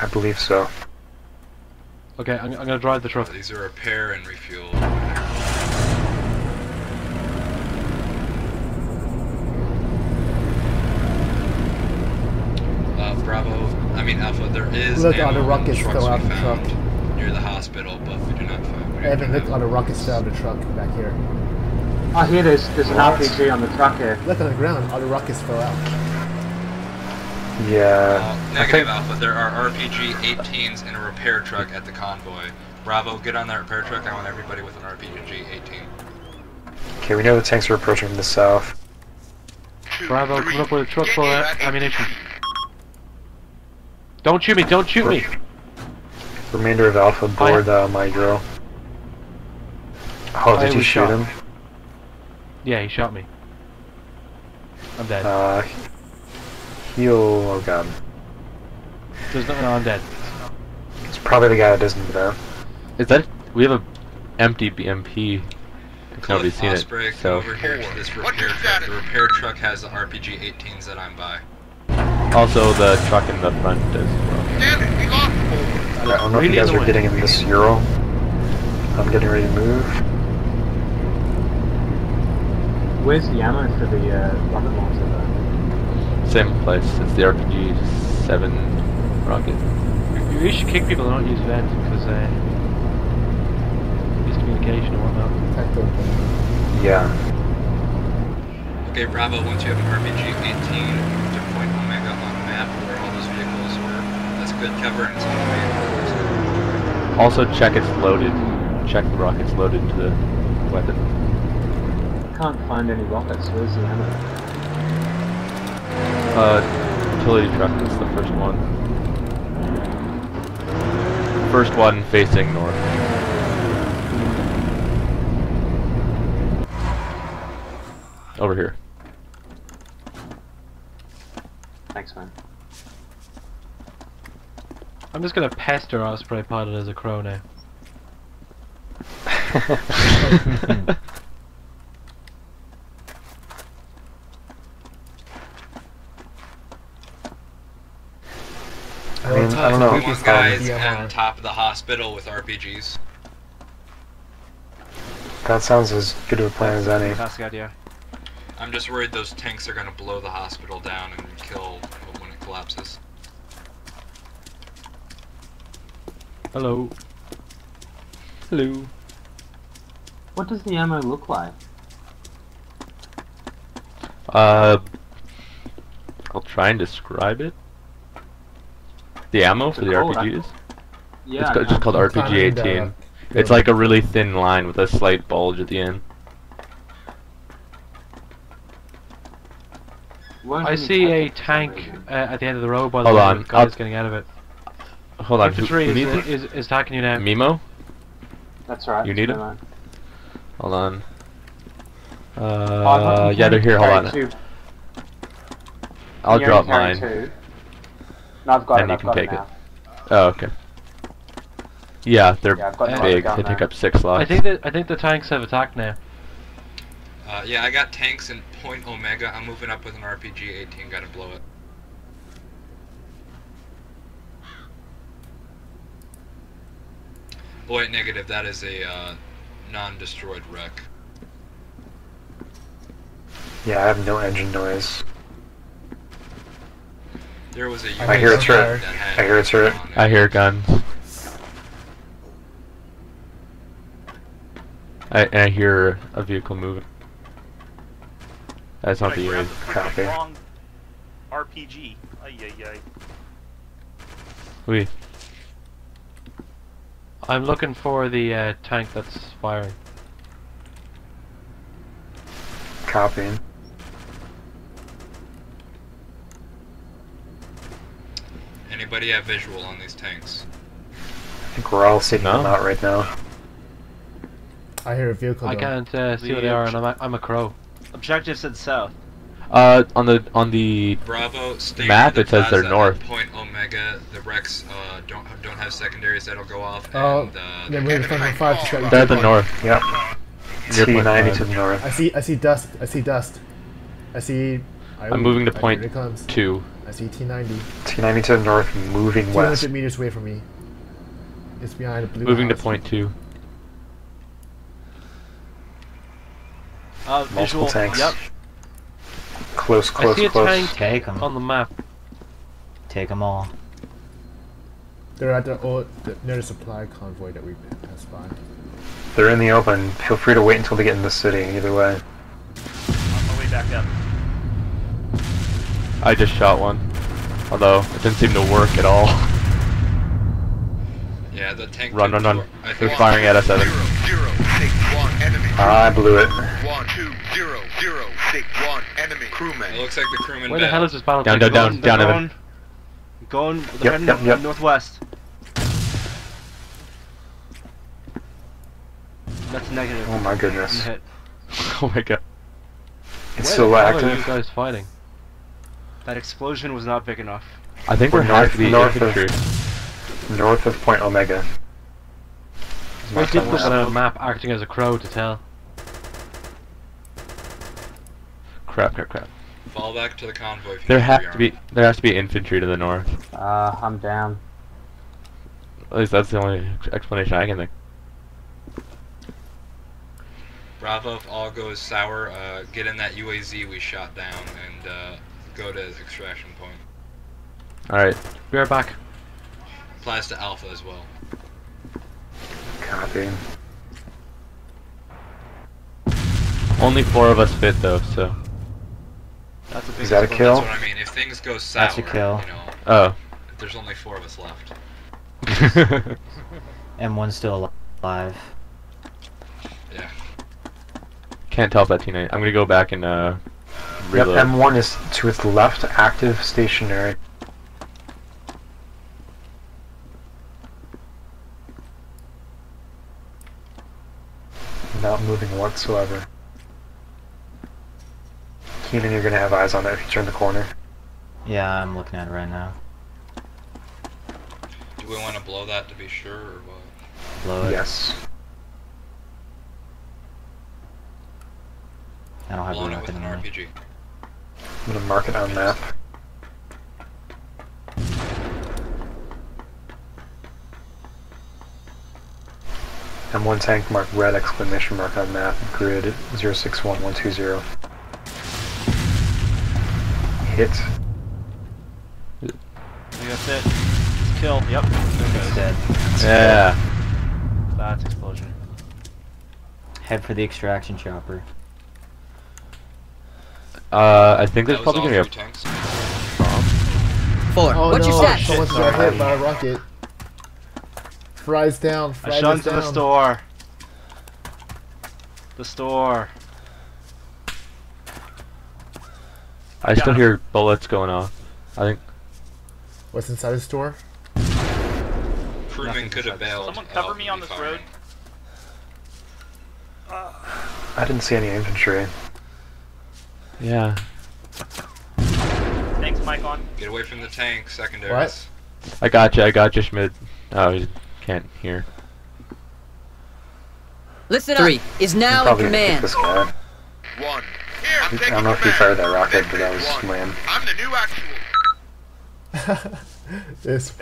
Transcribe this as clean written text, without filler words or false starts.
I believe so. Okay, I'm gonna drive the truck. These are repair and refuel. Bravo, I mean Alpha, there is look on the ruckus still out of the truck. Near the hospital, but we do not find. Evan, look on the ruckus still out of the truck back here. I hear there's an RPG on the truck here. Look on the ground, all the ruckus fell out. Yeah. Negative Alpha, there are RPG-18s in a repair truck at the convoy. Bravo, get on that repair truck, I want everybody with an RPG-18. Okay, we know the tanks are approaching from the south. Bravo, come up with a truck full of ammunition. Don't shoot me! Don't shoot me! Remainder of Alpha board my girl. Oh, did you shoot him? Yeah, he shot me. I'm dead. Heal. Oh god. There's nothing. No, I'm dead. It's probably the guy that doesn't know. Is that? We have a empty BMP. Nobody's seen it. So. Over here to this repair truck. The repair truck has the RPG-18s that I'm by. Also, the truck in the front as well. Damn, we lost four. I don't know if you guys are getting in this Ural. I'm getting ready to move. Where's the ammo for the rocket launcher though? Same place, it's the RPG-7 rocket. You should kick people who don't use vents because miscommunication or whatnot. Yeah. Okay, Bravo, once you have an RPG-18, where all those vehicles were. That's good cover and it's going. Also check it's loaded. Check the rockets loaded to the weapon. Can't find any rockets, where's the ammo? Utility truck is the first one. First one facing north. Over here. Thanks, man. I'm just gonna pester our spray pilot as a crow now. I don't know. We want guys on top of the hospital with RPGs. That sounds as good of a plan as any. That's a good idea. I'm just worried those tanks are gonna blow the hospital down and kill when it collapses. Hello. Hello. What does the ammo look like? I'll try and describe it. The ammo for the RPGs? Yeah. It's just called RPG-18. It's like a really thin line with a slight bulge at the end. I see a tank at the end of the road by the way. The guy's getting out of it. Hold on, is attacking you now. Mimo? That's right. You need him? Hold on. Yeah, they're here, hold on. I'll drop mine. No, I've got it, I've got it now. Oh, okay. Yeah, they're big. They take up 6 slots. I think the tanks have attacked now. Yeah, I got tanks in Point Omega. I'm moving up with an RPG-18. Gotta blow it. Boy, negative. That is a non-destroyed wreck. Yeah, I have no engine noise. There was a. I hear a turret. I hear a turret. I hear guns. I hear a vehicle moving. That's not the copy. Wrong RPG. Wait. I'm looking for the tank that's firing. Copying. Anybody have visual on these tanks? I think we're all seeing them out right now. I hear a vehicle. I can't see where they are, and I'm a crow. Objective said south. On the Bravo map it says they're north. Point Omega, the wrecks don't have secondaries that'll go off. Oh, yeah, we're in front of 5. They're at the north. Yep. T-90 to the north. I see dust. I see I'm moving to point two. I see T-90. T-90 to the north, moving west. 200 meters away from me. It's behind a blue moving house. To point two. Multiple visual. Tanks. Yep. Close, close, close. Tank. Take them. On the map. Take them all. They're at the old, near the supply convoy that we passed by. They're in the open. Feel free to wait until they get in the city, either way. On my way back up. I just shot one. Although, it didn't seem to work at all. Yeah, the tank. Run, run, run. They're firing at us at it. I blew it. 1, 2, 0, 0, 6, 1, enemy crewman. It looks like the crewman. Where the hell is this battle tank? Down, down, down, down, Evan. Going northwest. That's negative. Oh my goodness. Oh my god. It's still active. Where the hell are you guys fighting? That explosion was not big enough. I think we're north of Point Omega. I did look at a map acting as a crow to tell. Crap, crap, crap. Fall back to the convoy. If you there has to be infantry to the north. I'm down. At least that's the only explanation I can think. Bravo, if all goes sour, get in that UAZ we shot down and go to extraction point. Alright, we are back. Applies to Alpha as well. Copy. Only 4 of us fit though, so. That's a big. Is that a kill? That's what I mean. If things go sour, that's a kill. You know, oh. If there's only 4 of us left. M1's still alive. Yeah. Can't tell if that T-90. I'm gonna go back and reload. Yep, M1 is to its left, active, stationary. Not moving whatsoever. Keenan, you're gonna have eyes on that if you turn the corner. Yeah, I'm looking at it right now. Do we want to blow that to be sure, or what? Blow it. Yes. I don't have blown it with an RPG. I'm gonna mark it on map. M1 tank mark red exclamation mark on map grid 061120. Hit. That's it. It's killed. Yep. It's dead. Yeah. That's explosion. Head for the extraction chopper. I think there's probably gonna be a bomb. 4. Oh, what'd you say? Someone got hit by a rocket. Fries down, fries down. I shunned to the store. The store. I still hear bullets going off. I think. What's inside the store? Crewman could have bailed. Someone cover me on this road. I didn't see any infantry. Yeah. Thanks, Mike. On. Get away from the tank, secondary. What? I got you, Schmidt. Oh, he can't hear. Listen up. Is now in command. This guy. 1. Here, I'm I don't know if you fired that rocket, but that was slam. I'm the new actual. This.